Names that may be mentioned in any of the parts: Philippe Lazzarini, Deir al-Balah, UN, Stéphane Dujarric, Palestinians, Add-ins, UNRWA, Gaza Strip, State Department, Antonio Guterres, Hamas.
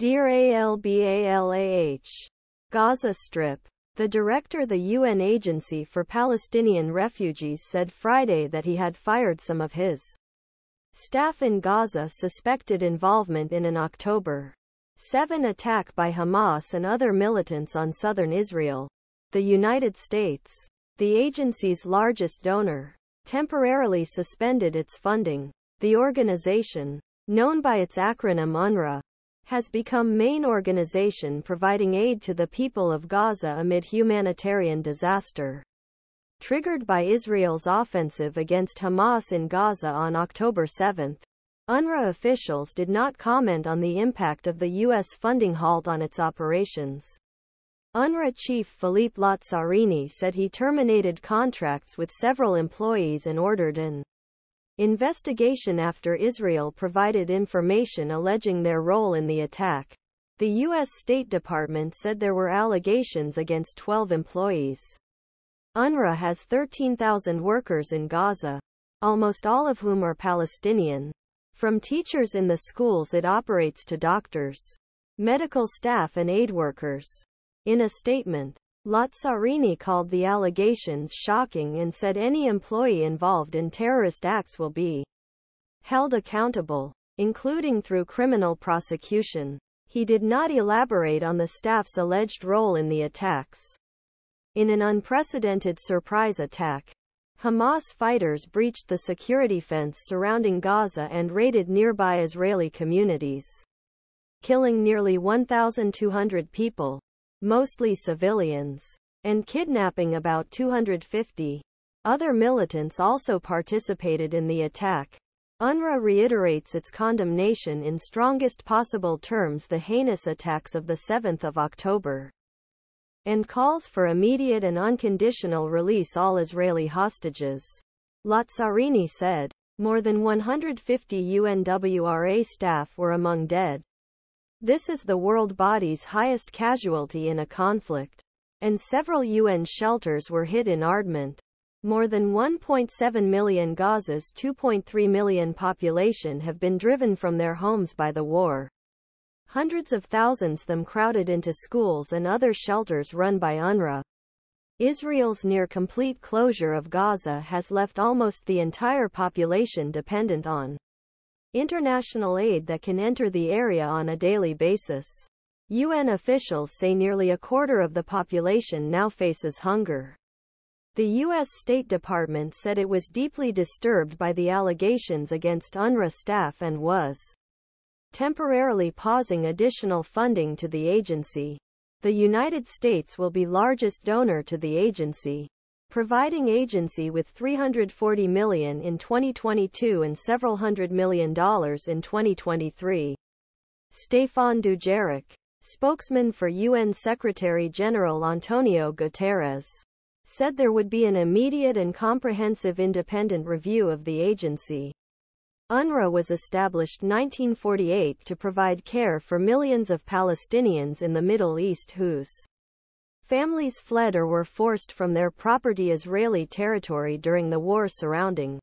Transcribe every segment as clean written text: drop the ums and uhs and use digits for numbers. Deir al-Balah, Gaza Strip. The director of the UN Agency for Palestinian Refugees said Friday that he had fired some of his staff in Gaza suspected involvement in an October 7 attack by Hamas and other militants on southern Israel. The United States, the agency's largest donor, temporarily suspended its funding. The organization, known by its acronym UNRWA, has become main organization providing aid to the people of Gaza amid humanitarian disaster triggered by Israel's offensive against Hamas in Gaza on October 7. UNRWA officials did not comment on the impact of the U.S. funding halt on its operations. UNRWA chief Philippe Lazzarini said he terminated contracts with several employees and ordered an investigation after Israel provided information alleging their role in the attack. The U.S. State Department said there were allegations against 12 employees. UNRWA has 13,000 workers in Gaza, almost all of whom are Palestinian. From teachers in the schools it operates to doctors, medical staff and aid workers. In a statement, Lazzarini called the allegations shocking and said any employee involved in terrorist acts will be held accountable, including through criminal prosecution. He did not elaborate on the staff's alleged role in the attacks. In an unprecedented surprise attack, Hamas fighters breached the security fence surrounding Gaza and raided nearby Israeli communities, killing nearly 1,200 people, mostly civilians, and kidnapping about 250. Other militants also participated in the attack. UNRWA reiterates its condemnation in strongest possible terms the heinous attacks of the 7th of October, and calls for immediate and unconditional release all Israeli hostages. Lazzarini said more than 150 UNRWA staff were among dead. This is the world body's highest casualty in a conflict, and several UN shelters were hit in Ardmont. More than 1.7 million Gaza's 2.3 million population have been driven from their homes by the war. Hundreds of thousands them crowded into schools and other shelters run by UNRWA. Israel's near-complete closure of Gaza has left almost the entire population dependent on international aid that can enter the area on a daily basis. UN officials say nearly a quarter of the population now faces hunger. The U.S. State Department said it was deeply disturbed by the allegations against UNRWA staff and was temporarily pausing additional funding to the agency. The United States will be largest donor to the agency, providing agency with $340 million in 2022 and several $100 million in 2023. Stéphane Dujarric, spokesman for UN Secretary-General Antonio Guterres, said there would be an immediate and comprehensive independent review of the agency. UNRWA was established in 1948 to provide care for millions of Palestinians in the Middle East whose families fled or were forced from their property Israeli territory during the war surrounding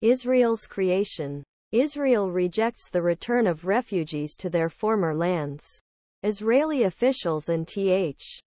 Israel's creation. Israel rejects the return of refugees to their former lands. Israeli officials and Th.